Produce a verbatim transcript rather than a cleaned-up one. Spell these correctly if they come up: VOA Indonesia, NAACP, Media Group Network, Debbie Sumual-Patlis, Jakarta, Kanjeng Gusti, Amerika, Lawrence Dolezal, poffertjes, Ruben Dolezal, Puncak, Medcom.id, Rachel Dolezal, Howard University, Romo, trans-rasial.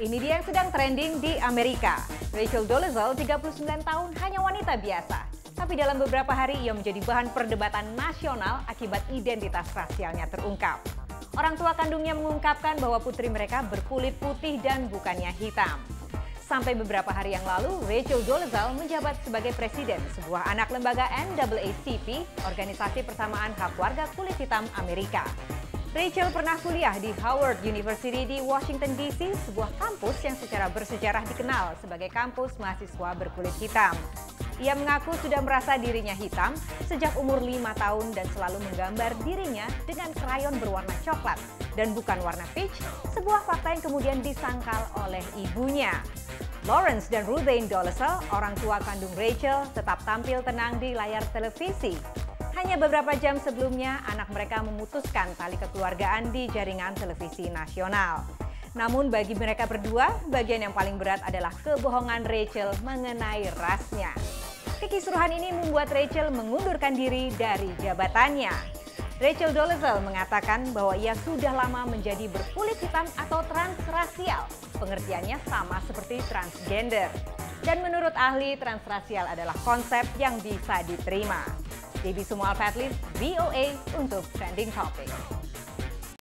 Ini dia yang sedang trending di Amerika. Rachel Dolezal, tiga puluh sembilan tahun, hanya wanita biasa. Tapi dalam beberapa hari ia menjadi bahan perdebatan nasional akibat identitas rasialnya terungkap. Orang tua kandungnya mengungkapkan bahwa putri mereka berkulit putih dan bukannya hitam. Sampai beberapa hari yang lalu, Rachel Dolezal menjabat sebagai presiden sebuah anak lembaga N double A C P, Organisasi Persamaan Hak Warga Kulit Hitam Amerika. Rachel pernah kuliah di Howard University di Washington D C, sebuah kampus yang secara bersejarah dikenal sebagai kampus mahasiswa berkulit hitam. Ia mengaku sudah merasa dirinya hitam sejak umur lima tahun dan selalu menggambar dirinya dengan krayon berwarna coklat dan bukan warna peach, sebuah fakta yang kemudian disangkal oleh ibunya. Lawrence dan Ruben Dolezal, orang tua kandung Rachel, tetap tampil tenang di layar televisi. Hanya beberapa jam sebelumnya, anak mereka memutuskan tali kekeluargaan di jaringan televisi nasional. Namun bagi mereka berdua, bagian yang paling berat adalah kebohongan Rachel mengenai rasnya. Kekisruhan ini membuat Rachel mengundurkan diri dari jabatannya. Rachel Dolezal mengatakan bahwa ia sudah lama menjadi berkulit hitam atau transrasial. Pengertiannya sama seperti transgender. Dan menurut ahli, transrasial adalah konsep yang bisa diterima. Debbie Sumual-Patlis, V O A untuk Trending Topic.